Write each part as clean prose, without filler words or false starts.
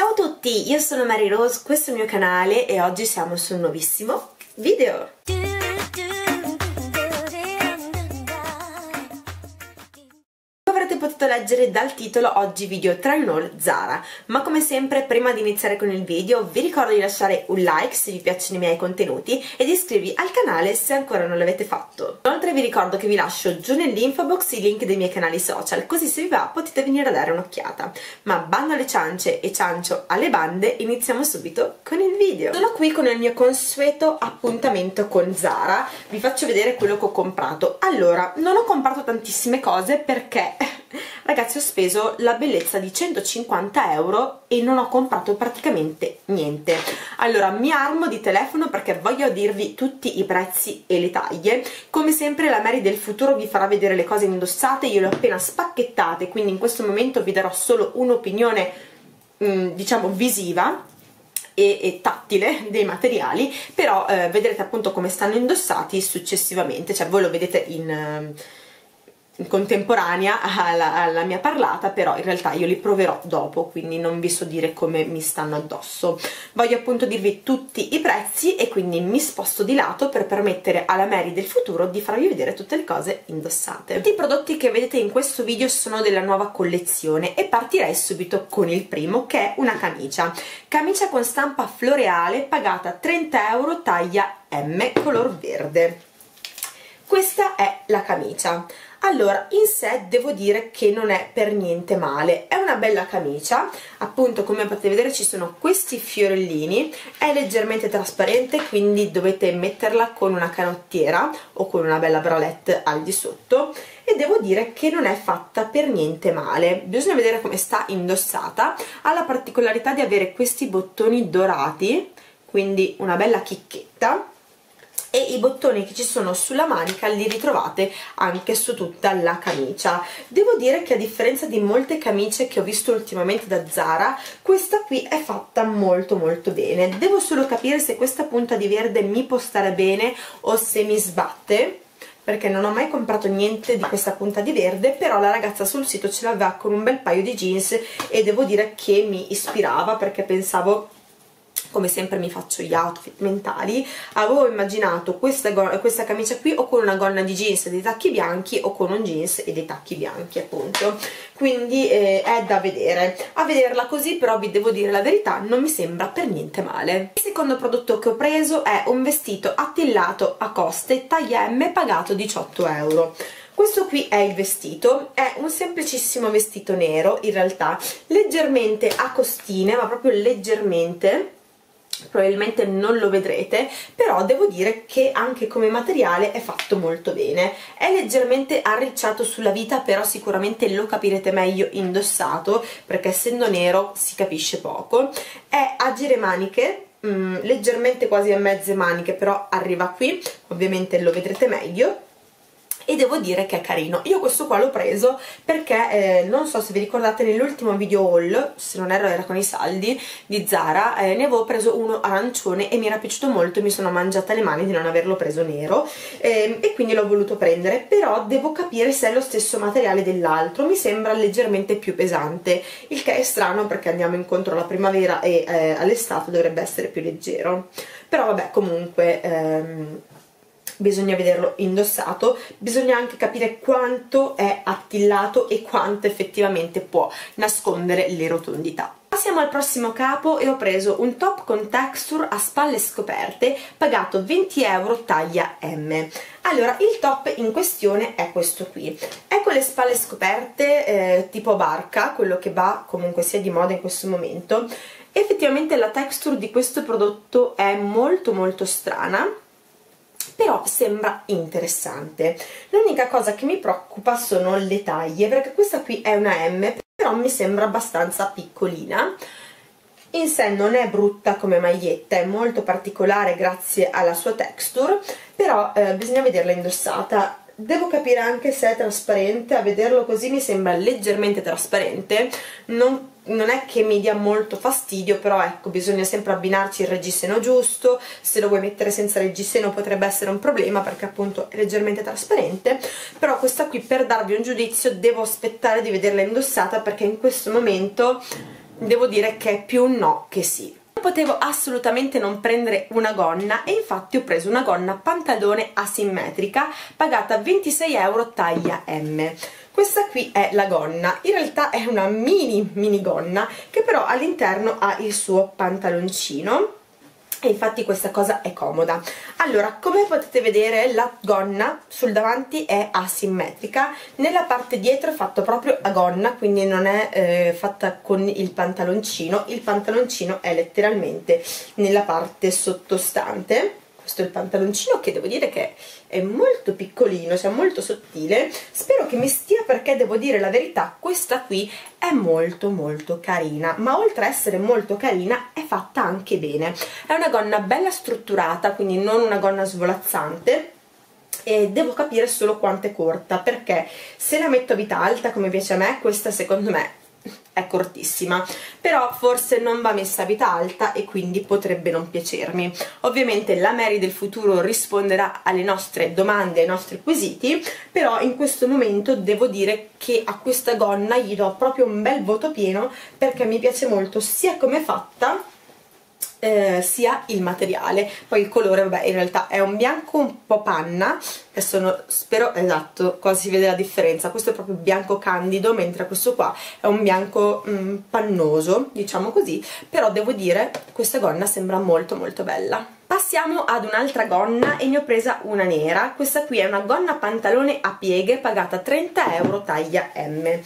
Ciao a tutti, io sono Mary Rose, questo è il mio canale e oggi siamo su un nuovissimo video. Potuto leggere dal titolo, oggi video try on haul Zara, ma come sempre prima di iniziare con il video vi ricordo di lasciare un like se vi piacciono i miei contenuti e di iscrivervi al canale se ancora non l'avete fatto. Inoltre vi ricordo che vi lascio giù nell'info box i link dei miei canali social, così se vi va potete venire a dare un'occhiata. Ma bando alle ciance e ciancio alle bande, iniziamo subito con il video. Sono qui con il mio consueto appuntamento con Zara, vi faccio vedere quello che ho comprato. Allora, non ho comprato tantissime cose perché ragazzi, ho speso la bellezza di 150 euro e non ho comprato praticamente niente. Allora, mi armo di telefono perché voglio dirvi tutti i prezzi e le taglie. Come sempre la Mary del futuro vi farà vedere le cose indossate, io le ho appena spacchettate, quindi in questo momento vi darò solo un'opinione, diciamo, visiva e tattile dei materiali, però vedrete appunto come stanno indossati successivamente, cioè voi lo vedete in contemporanea alla mia parlata, però in realtà io li proverò dopo, quindi non vi so dire come mi stanno addosso. Voglio appunto dirvi tutti i prezzi e quindi mi sposto di lato per permettere alla Mary del futuro di farvi vedere tutte le cose indossate. Tutti i prodotti che vedete in questo video sono della nuova collezione e partirei subito con il primo, che è una camicia con stampa floreale, pagata 30 euro, taglia M, color verde. Questa è la camicia. Allora, in sé devo dire che non è per niente male, è una bella camicia, appunto come potete vedere ci sono questi fiorellini, è leggermente trasparente, quindi dovete metterla con una canottiera o con una bella bralette al di sotto, e devo dire che non è fatta per niente male. Bisogna vedere come sta indossata, ha la particolarità di avere questi bottoni dorati, quindi una bella chicchetta, e i bottoni che ci sono sulla manica li ritrovate anche su tutta la camicia. Devo dire che a differenza di molte camicie che ho visto ultimamente da Zara, questa qui è fatta molto molto bene. Devo solo capire se questa punta di verde mi può stare bene o se mi sbatte, perché non ho mai comprato niente di questa punta di verde, però la ragazza sul sito ce l'aveva con un bel paio di jeans e devo dire che mi ispirava, perché pensavo, come sempre mi faccio gli outfit mentali, avevo immaginato questa camicia qui o con una gonna di jeans e dei tacchi bianchi o con un jeans e dei tacchi bianchi, appunto, quindi è da vedere. A vederla così però vi devo dire la verità, non mi sembra per niente male. Il secondo prodotto che ho preso è un vestito attillato a coste, taglia M, pagato 18 euro. Questo qui è il vestito, è un semplicissimo vestito nero, in realtà leggermente a costine, ma proprio leggermente, probabilmente non lo vedrete, però devo dire che anche come materiale è fatto molto bene. È leggermente arricciato sulla vita, però sicuramente lo capirete meglio indossato, perché essendo nero si capisce poco. È a giremaniche, leggermente quasi a mezze maniche, però arriva qui, ovviamente lo vedrete meglio, e devo dire che è carino. Io questo qua l'ho preso perché non so se vi ricordate, nell'ultimo video haul, se non erro era con i saldi di Zara, ne avevo preso uno arancione e mi era piaciuto molto, mi sono mangiata le mani di non averlo preso nero, e quindi l'ho voluto prendere, però devo capire se è lo stesso materiale dell'altro. Mi sembra leggermente più pesante, il che è strano perché andiamo incontro alla primavera e all'estate dovrebbe essere più leggero, però vabbè, comunque bisogna vederlo indossato, bisogna anche capire quanto è attillato e quanto effettivamente può nascondere le rotondità. Passiamo al prossimo capo e ho preso un top con texture a spalle scoperte, pagato 20 euro, taglia M. Allora, il top in questione è questo qui, è con le spalle scoperte tipo barca, quello che va comunque sia di moda in questo momento. Effettivamente la texture di questo prodotto è molto molto strana, però sembra interessante. L'unica cosa che mi preoccupa sono le taglie, perché questa qui è una M, però mi sembra abbastanza piccolina. In sé non è brutta come maglietta, è molto particolare grazie alla sua texture, però bisogna vederla indossata. Devo capire anche se è trasparente, a vederlo così mi sembra leggermente trasparente, non è che mi dia molto fastidio, però ecco, bisogna sempre abbinarci il reggiseno giusto. Se lo vuoi mettere senza reggiseno potrebbe essere un problema, perché appunto è leggermente trasparente, però questa qui, per darvi un giudizio, devo aspettare di vederla indossata, perché in questo momento devo dire che è più un no che sì. Non potevo assolutamente non prendere una gonna e infatti ho preso una gonna pantalone asimmetrica pagata 26 € taglia M. Questa qui è la gonna, in realtà è una mini gonna che però all'interno ha il suo pantaloncino e infatti questa cosa è comoda. Allora, come potete vedere, la gonna sul davanti è asimmetrica, nella parte dietro è fatto proprio a gonna, quindi non è fatta con il pantaloncino. Il pantaloncino è letteralmente nella parte sottostante. Questo è il pantaloncino, che devo dire che è molto piccolino, cioè molto sottile. Spero che mi stia, perché devo dire la verità, questa qui è molto carina, ma oltre a essere molto carina è fatta anche bene. È una gonna bella strutturata, quindi non una gonna svolazzante, e devo capire solo quanto è corta, perché se la metto a vita alta come piace a me, questa secondo me è cortissima, però forse non va messa a vita alta e quindi potrebbe non piacermi. Ovviamente la Mary del futuro risponderà alle nostre domande, ai nostri quesiti, però in questo momento devo dire che a questa gonna gli do proprio un bel voto pieno, perché mi piace molto sia come è fatta sia il materiale. Poi il colore, vabbè, in realtà è un bianco un po' panna, adesso spero, esatto, cosa si vede la differenza. Questo è proprio bianco candido, mentre questo qua è un bianco pannoso, diciamo così, però devo dire questa gonna sembra molto bella. Passiamo ad un'altra gonna e ne ho presa una nera. Questa qui è una gonna pantalone a pieghe pagata 30 € taglia M.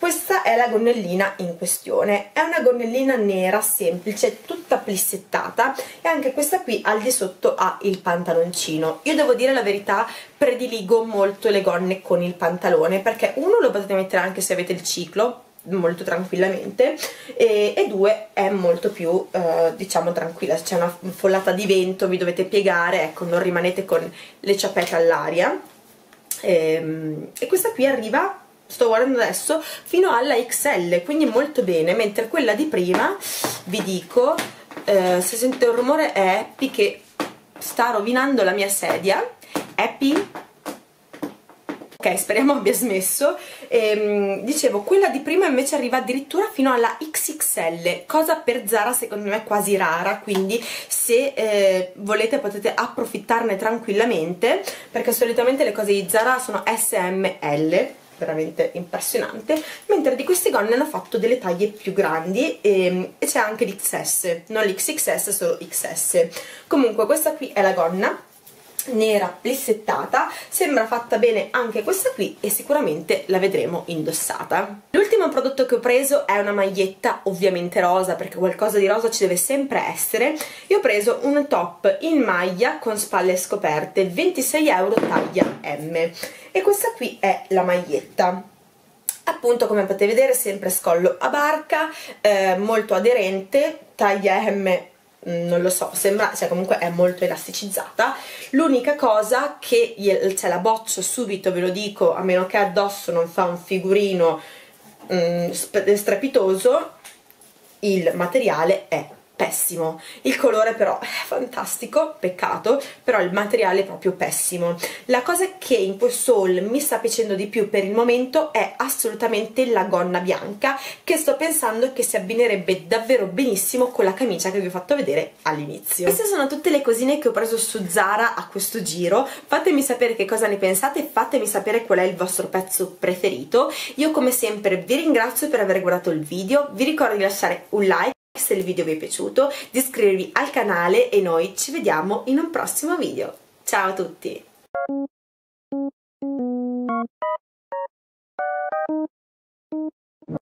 Questa è la gonnellina in questione, è una gonnellina nera semplice, tutta plissettata, e anche questa qui al di sotto ha il pantaloncino. Io devo dire la verità, prediligo molto le gonne con il pantalone, perché uno, lo potete mettere anche se avete il ciclo molto tranquillamente, e due, è molto più diciamo tranquilla. Se c'è una folata di vento vi dovete piegare, ecco, non rimanete con le ciappette all'aria, e questa qui arriva, sto guardando adesso, fino alla XL, quindi molto bene, mentre quella di prima, vi dico, se sente un rumore è Happy che sta rovinando la mia sedia. Happy? Ok, speriamo abbia smesso. Dicevo, quella di prima invece arriva addirittura fino alla XXL, cosa per Zara secondo me quasi rara, quindi se volete potete approfittarne tranquillamente, perché solitamente le cose di Zara sono SML, veramente impressionante, mentre di queste gonne hanno fatto delle taglie più grandi, e c'è anche l'XS, non l'XXS, solo XS. Comunque questa qui è la gonna nera plissettata, sembra fatta bene anche questa qui e sicuramente la vedremo indossata. L'ultimo prodotto che ho preso è una maglietta ovviamente rosa, perché qualcosa di rosa ci deve sempre essere. Io ho preso un top in maglia con spalle scoperte, 26 € taglia M, e questa qui è la maglietta. Appunto, come potete vedere, sempre scollo a barca, molto aderente, taglia M, non lo so, sembra, cioè comunque è molto elasticizzata. L'unica cosa che ce la boccio subito, ve lo dico, a meno che addosso non fa un figurino strepitoso, il materiale è pessimo. Il colore però è fantastico, peccato, però il materiale è proprio pessimo. La cosa che in questo haul mi sta piacendo di più per il momento è assolutamente la gonna bianca, che sto pensando che si abbinerebbe davvero benissimo con la camicia che vi ho fatto vedere all'inizio. Queste sono tutte le cosine che ho preso su Zara a questo giro. Fatemi sapere che cosa ne pensate, fatemi sapere qual è il vostro pezzo preferito. Io come sempre vi ringrazio per aver guardato il video, vi ricordo di lasciare un like se il video vi è piaciuto, di iscrivervi al canale e noi ci vediamo in un prossimo video. Ciao a tutti!